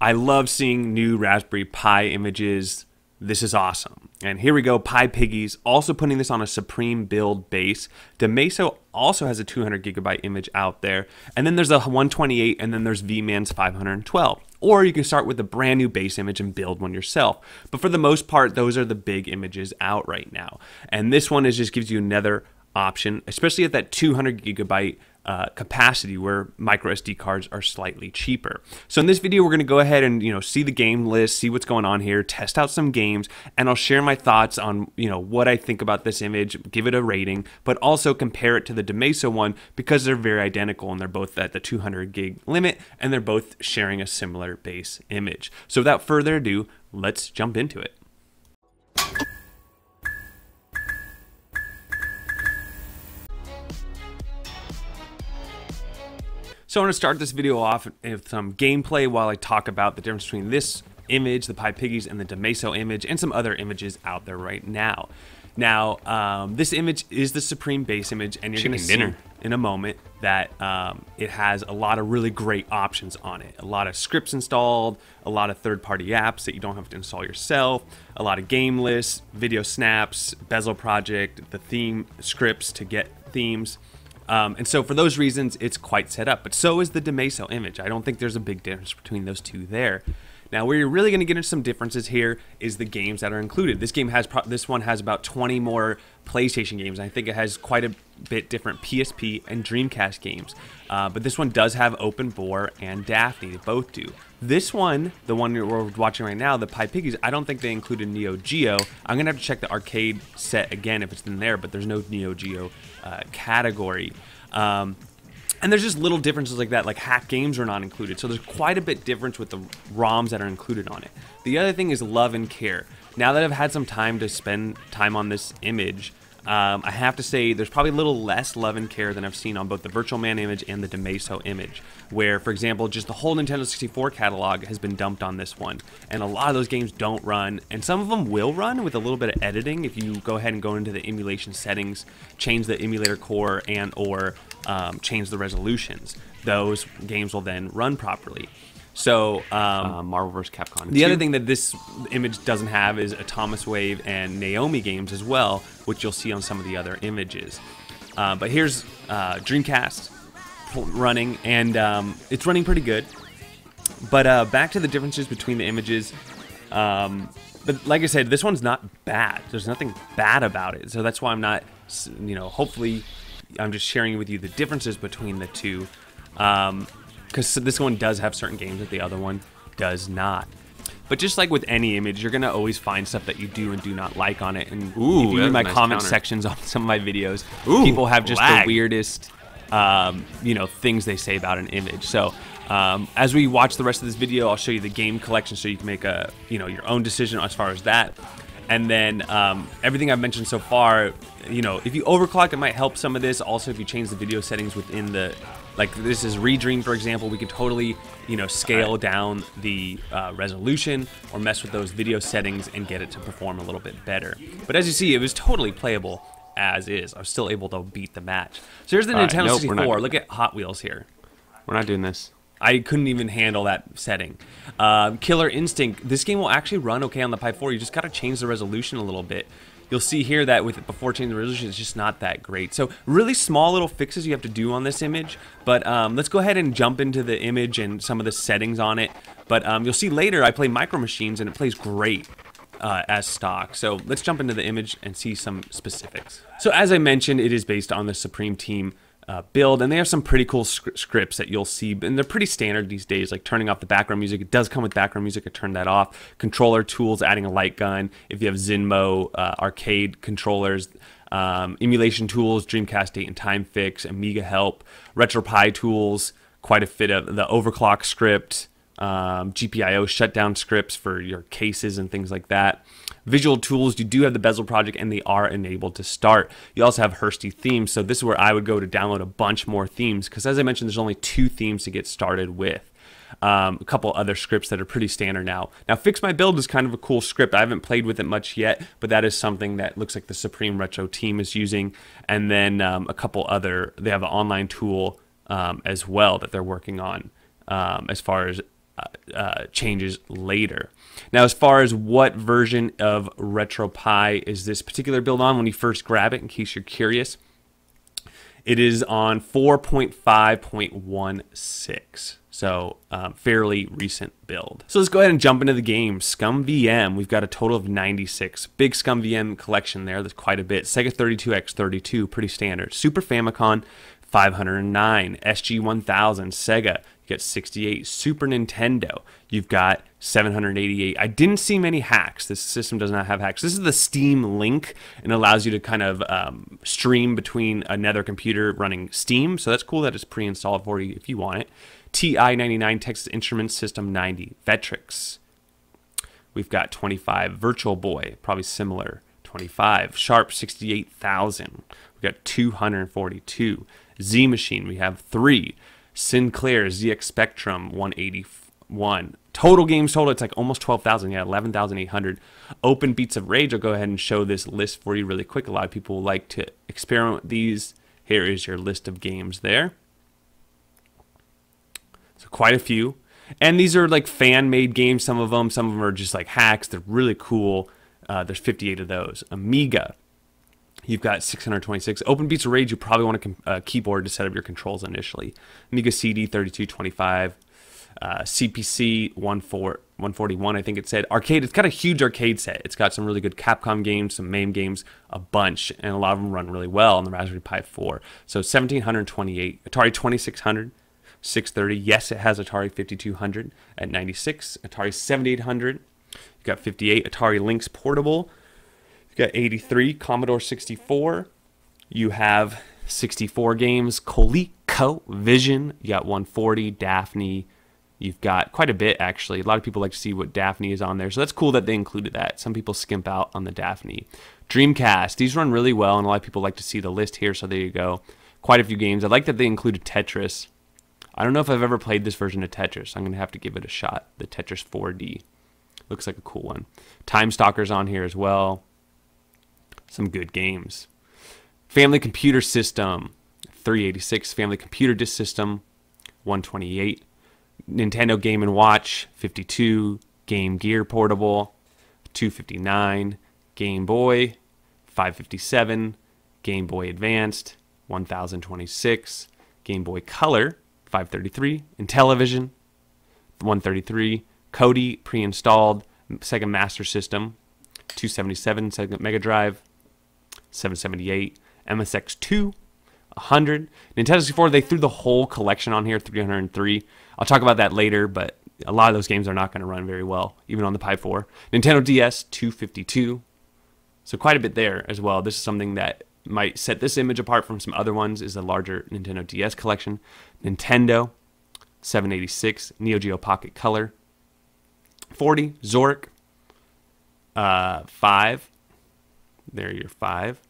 I love seeing new Raspberry Pi images. This is awesome. And here we go, Pi Piggies, also putting this on a Supreme build base. DeMeSo also has a 200GB image out there. And then there's a 128, and then there's VMan's 512. Or you can start with a brand new base image and build one yourself. But for the most part, those are the big images out right now. And this one is just gives you another option, especially at that 200GB capacity where micro SD cards are slightly cheaper. So in this video, we're going to go ahead and, see the game list, see what's going on here, test out some games, and I'll share my thoughts on, what I think about this image, give it a rating, but also compare it to the DeMeSo one because they're very identical and they're both at the 200GB limit and they're both sharing a similar base image. So without further ado, let's jump into it. So I'm going to start this video off with some gameplay while I talk about the difference between this image, the Pi Piggies, and the DeMeSo image, and some other images out there right now. Now, this image is the Supreme base image, and you're going to see in a moment that it has a lot of really great options on it. A lot of scripts installed, a lot of third-party apps that you don't have to install yourself, a lot of game lists, video snaps, Bezel project, the theme scripts to get themes. And so for those reasons, it's quite set up. But so is the DeMeSo image. I don't think there's a big difference between those two there. Now, where you're really going to get into some differences here is the games that are included. This game has this one has about 20 more PlayStation games. I think it has quite a bit different PSP and Dreamcast games. But this one does have OpenBOR and Daphne. They both do. This one, the one we're watching right now, the Pi Piggies, I don't think they included Neo Geo. I'm going to have to check the arcade set again if it's in there, but there's no Neo Geo category. And there's just little differences like that, like hack games are not included. So there's quite a bit difference with the ROMs that are included on it. The other thing is love and care. Now that I've had some time to spend time on this image, I have to say there's probably a little less love and care than I've seen on both the Virtual Man image and the DeMeSo image, where, for example, just the whole Nintendo 64 catalog has been dumped on this one, and a lot of those games don't run, and some of them will run with a little bit of editing if you go ahead and go into the emulation settings, change the emulator core and or change the resolutions. Those games will then run properly. So, Marvel vs. Capcom. The other thing that this image doesn't have is Atomiswave and Naomi games as well, which you'll see on some of the other images. But here's Dreamcast running, and it's running pretty good. But back to the differences between the images. But like I said, this one's not bad. There's nothing bad about it. So that's why I'm not, hopefully I'm just sharing with you the differences between the two. Because this one does have certain games that the other one does not. But just like with any image, you're going to always find stuff that you do and do not like on it. And if you read my comment sections on some of my videos, people have just the weirdest things they say about an image. So as we watch the rest of this video, I'll show you the game collection so you can make a your own decision as far as that. And then everything I've mentioned so far, if you overclock, it might help some of this. Also, if you change the video settings within the, like this is ReDream, for example, we can totally, scale down the resolution or mess with those video settings and get it to perform a little bit better. But as you see, it was totally playable as is. I was still able to beat the match. So here's the Nintendo 64. Look at Hot Wheels here. We're not doing this. I couldn't even handle that setting. Killer Instinct, this game will actually run okay on the Pi 4. You just got to change the resolution a little bit. You'll see here that with it before changing the resolution, it's just not that great. So really small little fixes you have to do on this image. But let's go ahead and jump into the image and some of the settings on it. But you'll see later I play Micro Machines and it plays great. As stock. So let's jump into the image and see some specifics. So as I mentioned, it is based on the Supreme Team build, and they have some pretty cool scripts that you'll see, and they're pretty standard these days, like turning off the background music. It does come with background music. I turned that off. Controller tools, adding a light gun. If you have Zinmo arcade controllers, emulation tools, Dreamcast date and time fix, Amiga help, RetroPie tools, quite a bit of the overclock script, GPIO shutdown scripts for your cases and things like that. Visual tools, you do have the Bezel project and they are enabled to start. You also have Hursty themes, so this is where I would go to download a bunch more themes because as I mentioned, there's only 2 themes to get started with. A couple other scripts that are pretty standard now. Now, Fix My Build is kind of a cool script. I haven't played with it much yet, but that is something that looks like the Supreme Retro team is using. And then a couple other, they have an online tool as well that they're working on as far as changes later. Now, as far as what version of RetroPie is this particular build on when you first grab it, in case you're curious, it is on 4.5.16, so fairly recent build. So let's go ahead and jump into the game. ScumVM, we've got a total of 96. Big ScumVM collection there, that's quite a bit. Sega 32X32, pretty standard. Super Famicom, 509. SG1000, Sega, you got 68. Super Nintendo, you've got 788. I didn't see many hacks. This system does not have hacks. This is the Steam link and allows you to kind of stream between another computer running Steam. So that's cool that it's pre-installed for you if you want it. TI 99, Texas Instruments, System 90. Vectrex, we've got 25. Virtual Boy, probably similar, 25. Sharp 68,000, we've got 242. Z Machine, we have 3. Sinclair ZX Spectrum 181. Total games total, it's like almost 12,000. Yeah, 11,800. Open Beats of Rage. I'll go ahead and show this list for you really quick. A lot of people like to experiment with these. Here is your list of games there. So quite a few, and these are like fan-made games. Some of them, are just like hacks. They're really cool. There's 58 of those. Amiga, you've got 626. Open Beats of Rage, you probably want a keyboard to set up your controls initially. Amiga CD 3225, CPC 141, I think it said. Arcade, it's got a huge arcade set. It's got some really good Capcom games, some MAME games, a bunch, and a lot of them run really well on the Raspberry Pi 4. So 1728, Atari 2600, 630. Yes, it has Atari 5200 at 96, Atari 7800. You've got 58, Atari Lynx Portable. You got 83, Commodore 64. You have 64 games, ColecoVision. You got 140, Daphne. You've got quite a bit, actually. A lot of people like to see what Daphne is on there, so that's cool that they included that. Some people skimp out on the Daphne. Dreamcast, these run really well, and a lot of people like to see the list here, so there you go. Quite a few games. I like that they included Tetris. I don't know if I've ever played this version of Tetris. I'm going to have to give it a shot. The Tetris 4D. Looks like a cool one. Time Stalker's on here as well. Some good games. Family Computer System, 386. Family Computer Disk System, 128. Nintendo Game & Watch, 52. Game Gear Portable, 259. Game Boy, 557. Game Boy Advanced, 1026. Game Boy Color, 533. Intellivision, 133. Kodi, pre-installed. Sega Master System, 277. Sega Mega Drive, 778, MSX2, 100, Nintendo 64. They threw the whole collection on here, 303. I'll talk about that later, but a lot of those games are not going to run very well, even on the Pi 4. Nintendo DS, 252. So quite a bit there as well. This is something that might set this image apart from some other ones, is the larger Nintendo DS collection. Nintendo, 786, Neo Geo Pocket Color, 40, Zork, 5. There you're 5.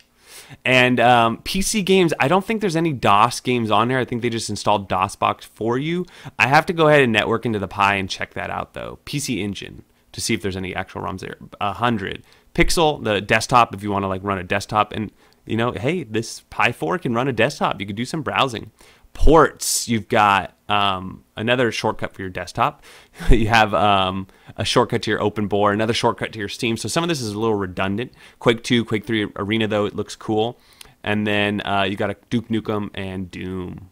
And PC games, I don't think there's any DOS games on here. I think they just installed DOSBox for you. I have to go ahead and network into the Pi and check that out, though. PC Engine, to see if there's any actual ROMs there. 100. Pixel, the desktop, if you want to like run a desktop. And, you know, hey, this Pi 4 can run a desktop. You could do some browsing. Ports, you've got another shortcut for your desktop. You have a shortcut to your OpenBOR, another shortcut to your Steam. So some of this is a little redundant. Quake 2, Quake 3 Arena, though, it looks cool. And then you got a Duke Nukem and Doom.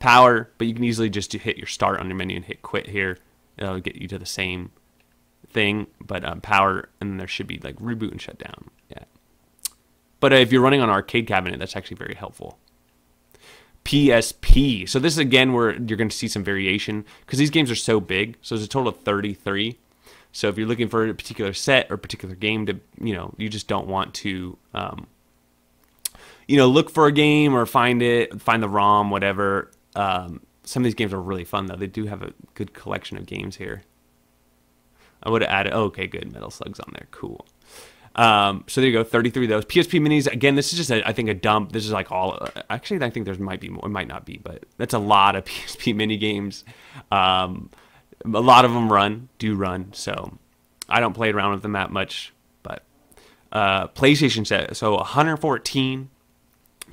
Power, but you can easily just hit your start on your menu and hit quit here. It'll get you to the same thing, but power, and then there should be like reboot and shutdown. Yeah. But if you're running on an arcade cabinet, that's actually very helpful. PSP. So this is again where you're going to see some variation because these games are so big. So there's a total of 33. So if you're looking for a particular set or particular game to, you know, you just don't want to, you know, look for a game or find it, find the ROM, whatever. Some of these games are really fun though. They do have a good collection of games here. I would have added, oh, okay, good. Metal Slug's on there. Cool. So there you go, 33 of those. PSP Minis, again, this is just, I think, a dump. This is like all, actually, I think there might be more, it might not be, but that's a lot of PSP Mini games. A lot of them do run, so I don't play around with them that much, but PlayStation set, so 114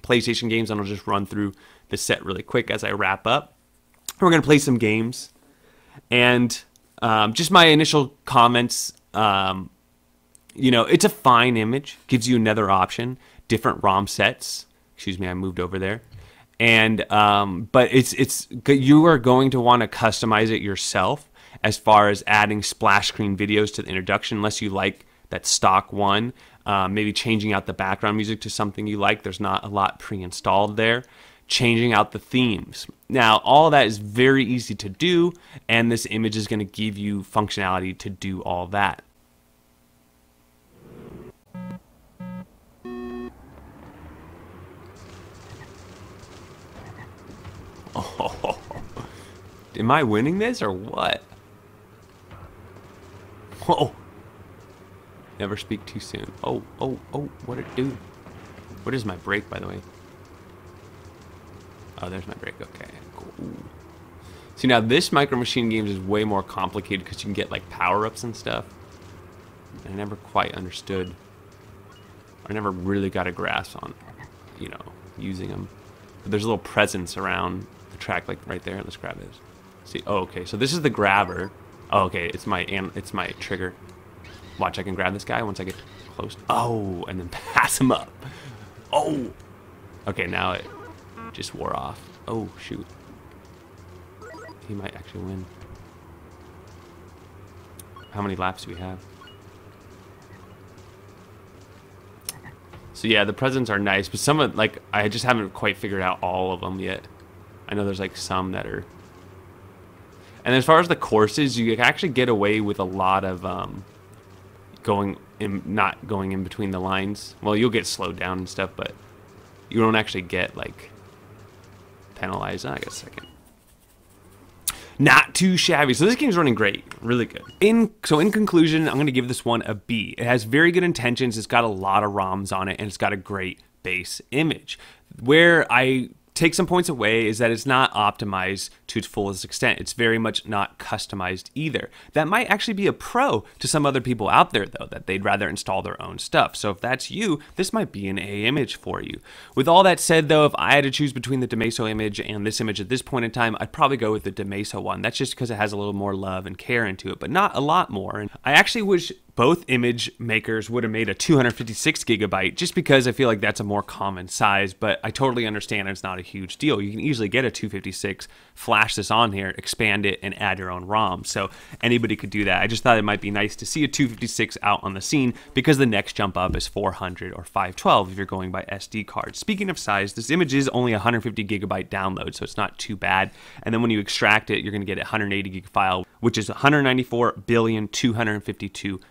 PlayStation games, and I'll just run through the set really quick as I wrap up. We're going to play some games. And just my initial comments, you know, it's a fine image. Gives you another option, different ROM sets. Excuse me, I moved over there. And but it's you are going to want to customize it yourself as far as adding splash screen videos to the introduction, unless you like that stock one. Maybe changing out the background music to something you like. There's not a lot pre-installed there. Changing out the themes. Now, all that is very easy to do, and this image is going to give you functionality to do all that. Oh, am I winning this or what? Whoa. Never speak too soon. Oh, oh, oh, what it do? What is my break, by the way? Oh, there's my break. Okay, cool. See, now this Micro Machine games is way more complicated because you can get like power-ups and stuff. I never quite understood. I never really got a grasp on, you know, using them. But there's a little presence around the track, like right there. Let's grab this. See, oh, okay. So this is the grabber. Oh, okay. It's my trigger. Watch, I can grab this guy once I get close. Oh, and then pass him up. Oh. Okay, now it just wore off. Oh, shoot. He might actually win. How many laps do we have? So yeah, the presents are nice, but some of, like, I just haven't quite figured out all of them yet. I know there's like some that are... And as far as the courses, you can actually get away with a lot of... not going in between the lines. Well, you'll get slowed down and stuff, but you don't actually get like penalized. I guess second. Not too shabby. So this game's running great, really good. So in conclusion, I'm going to give this one a B. It has very good intentions. It's got a lot of ROMs on it, and it's got a great base image. Where I take some points away is that it's not optimized to its fullest extent. It's very much not customized either. That might actually be a pro to some other people out there, though, that they'd rather install their own stuff. So if that's you, this might be an A image for you. With all that said, though, if I had to choose between the DeMeSo image and this image at this point in time, I'd probably go with the DeMeSo one. That's just because it has a little more love and care into it, but not a lot more. And I actually wish both image makers would have made a 256 GB, just because I feel like that's a more common size, but I totally understand it's not a huge deal. You can easily get a 256, flash this on here, expand it, and add your own ROM. So anybody could do that. I just thought it might be nice to see a 256 out on the scene, because the next jump up is 400 or 512 if you're going by SD cards. Speaking of size, this image is only 150 GB download, so it's not too bad. And then when you extract it, you're going to get a 180 GB file, which is 194,252,000,000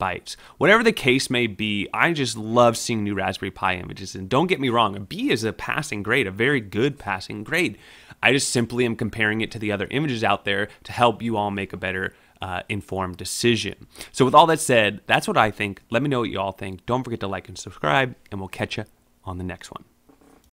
bytes. Whatever the case may be, I just love seeing new Raspberry Pi images. And don't get me wrong, a B is a passing grade, a very good passing grade. I just simply am comparing it to the other images out there to help you all make a better informed decision. So with all that said, that's what I think. Let me know what you all think. Don't forget to like and subscribe, and we'll catch you on the next one.